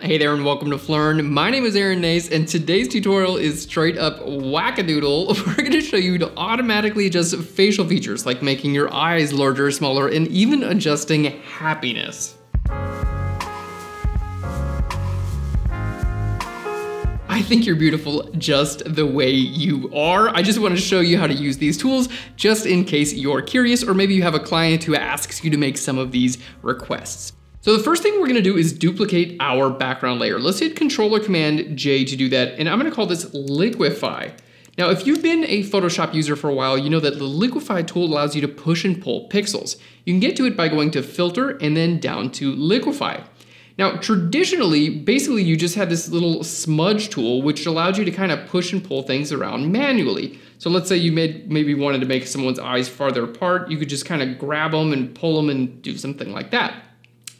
Hey there and welcome to Phlearn. My name is Aaron Nace and today's tutorial is straight up wackadoodle. We're going to show you to automatically adjust facial features like making your eyes larger, smaller, and even adjusting happiness. I think you're beautiful just the way you are. I just want to show you how to use these tools just in case you're curious or maybe you have a client who asks you to make some of these requests. So the first thing we're gonna do is duplicate our background layer. Let's hit Control or Command J to do that, and I'm gonna call this Liquify. Now, if you've been a Photoshop user for a while, you know that the Liquify tool allows you to push and pull pixels. You can get to it by going to Filter and then down to Liquify. Now, traditionally, basically you just had this little smudge tool which allowed you to kind of push and pull things around manually. So let's say you maybe wanted to make someone's eyes farther apart, you could just kind of grab them and pull them and do something like that.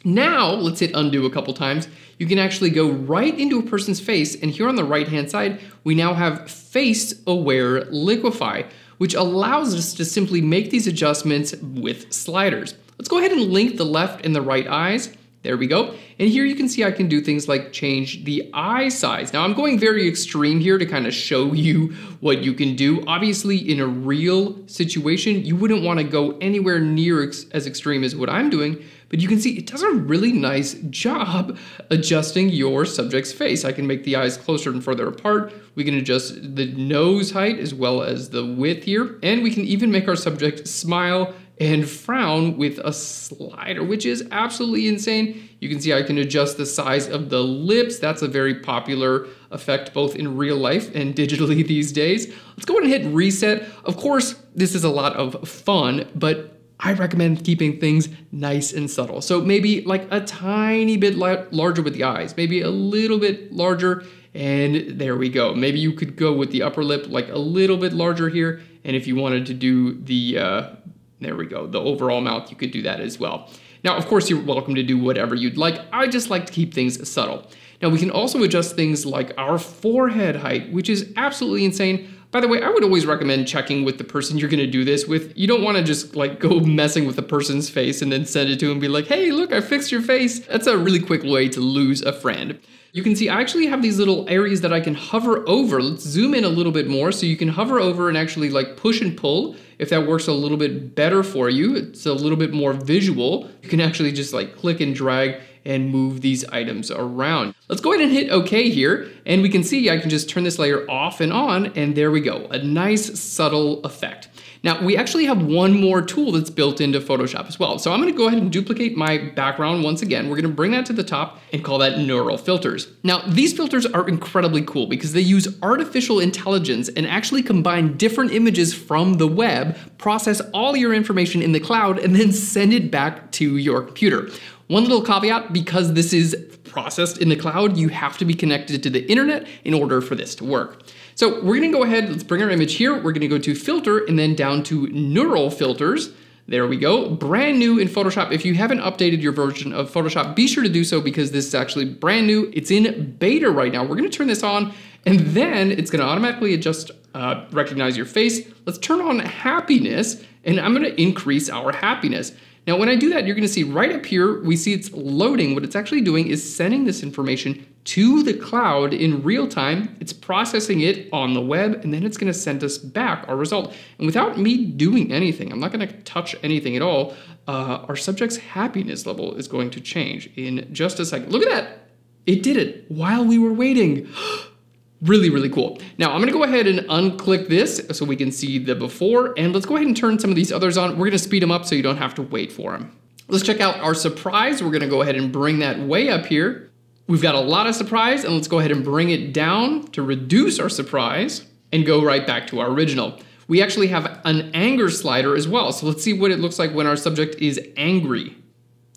Now, let's hit undo a couple times. You can actually go right into a person's face, and here on the right-hand side, we now have Face Aware Liquify, which allows us to simply make these adjustments with sliders. Let's go ahead and link the left and the right eyes. There we go. And here you can see I can do things like change the eye size. Now I'm going very extreme here to kind of show you what you can do. Obviously in a real situation, you wouldn't want to go anywhere near as extreme as what I'm doing, but you can see it does a really nice job adjusting your subject's face. I can make the eyes closer and further apart. We can adjust the nose height as well as the width here. And we can even make our subject smile and frown with a slider, which is absolutely insane. You can see I can adjust the size of the lips. That's a very popular effect both in real life and digitally these days. Let's go ahead and hit reset. Of course, this is a lot of fun, but I recommend keeping things nice and subtle. So maybe like a tiny bit larger with the eyes, maybe a little bit larger, and there we go. Maybe you could go with the upper lip like a little bit larger here, and if you wanted to do the there we go, the overall mouth, you could do that as well. Now, of course, you're welcome to do whatever you'd like. I just like to keep things subtle. Now, we can also adjust things like our forehead height, which is absolutely insane. By the way, I would always recommend checking with the person you're gonna do this with. You don't wanna just like go messing with the person's face and then send it to them and be like, hey, look, I fixed your face. That's a really quick way to lose a friend. You can see I actually have these little areas that I can hover over. Let's zoom in a little bit more so you can hover over and actually like push and pull if that works a little bit better for you. It's a little bit more visual. You can actually just like click and drag and move these items around. Let's go ahead and hit OK here, and we can see I can just turn this layer off and on, and there we go, a nice subtle effect. Now, we actually have one more tool that's built into Photoshop as well. So I'm gonna go ahead and duplicate my background once again. We're gonna bring that to the top and call that neural filters. Now, these filters are incredibly cool because they use artificial intelligence and actually combine different images from the web, process all your information in the cloud, and then send it back to your computer. One little caveat, because this is processed in the cloud, you have to be connected to the internet in order for this to work. So we're gonna go ahead, let's bring our image here. We're gonna go to filter and then down to neural filters. There we go, brand new in Photoshop. If you haven't updated your version of Photoshop, be sure to do so because this is actually brand new. It's in beta right now. We're gonna turn this on and then it's gonna automatically adjust, recognize your face. Let's turn on happiness and I'm gonna increase our happiness. Now, when I do that, you're gonna see right up here, we see it's loading. What it's actually doing is sending this information to the cloud in real time. It's processing it on the web, and then it's gonna send us back our result. And without me doing anything, I'm not gonna touch anything at all, our subject's happiness level is going to change in just a second. Look at that. It did it while we were waiting. Really, really cool. Now I'm gonna go ahead and unclick this so we can see the before, and let's go ahead and turn some of these others on. We're gonna speed them up so you don't have to wait for them. Let's check out our surprise. We're gonna go ahead and bring that way up here. We've got a lot of surprise, and let's go ahead and bring it down to reduce our surprise and go right back to our original. We actually have an anger slider as well. So let's see what it looks like when our subject is angry.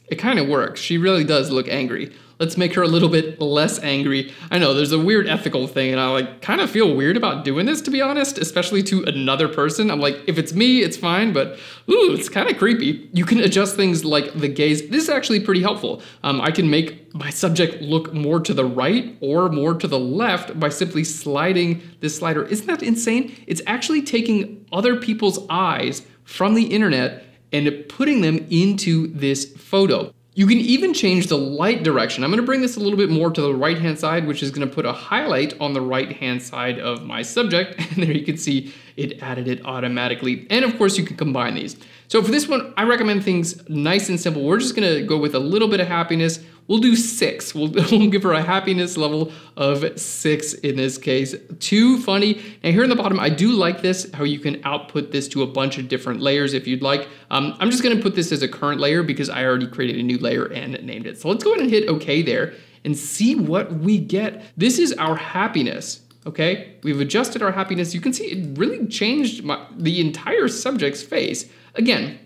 It kind of works. She really does look angry. Let's make her a little bit less angry. I know there's a weird ethical thing and I like kind of feel weird about doing this, to be honest, especially to another person. I'm like, if it's me, it's fine, but ooh, it's kind of creepy. You can adjust things like the gaze. This is actually pretty helpful. I can make my subject look more to the right or more to the left by simply sliding this slider. Isn't that insane? It's actually taking other people's eyes from the internet and putting them into this photo. You can even change the light direction. I'm gonna bring this a little bit more to the right-hand side, which is gonna put a highlight on the right-hand side of my subject. And there you can see it added it automatically. And of course you can combine these. So for this one, I recommend things nice and simple. We're just gonna go with a little bit of happiness. We'll do 6. We'll give her a happiness level of 6 in this case. Too funny. And here in the bottom, I do like this, how you can output this to a bunch of different layers if you'd like. I'm just gonna put this as a current layer because I already created a new layer and named it. So let's go ahead and hit okay there and see what we get. This is our happiness, okay? We've adjusted our happiness. You can see it really changed the entire subject's face. Again,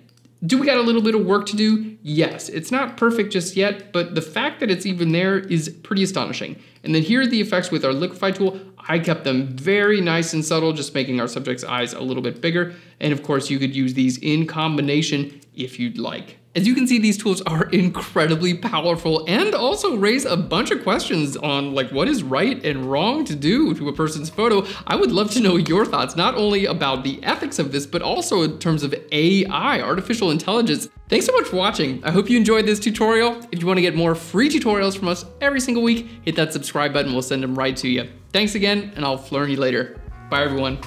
do we got a little bit of work to do? Yes, it's not perfect just yet, but the fact that it's even there is pretty astonishing. And then here are the effects with our Liquify tool. I kept them very nice and subtle, just making our subject's eyes a little bit bigger. And of course you could use these in combination if you'd like. As you can see, these tools are incredibly powerful and also raise a bunch of questions on like what is right and wrong to do to a person's photo. I would love to know your thoughts, not only about the ethics of this, but also in terms of AI, artificial intelligence. Thanks so much for watching. I hope you enjoyed this tutorial. If you want to get more free tutorials from us every single week, hit that subscribe button. We'll send them right to you. Thanks again, and I'll Phlearn you later. Bye everyone.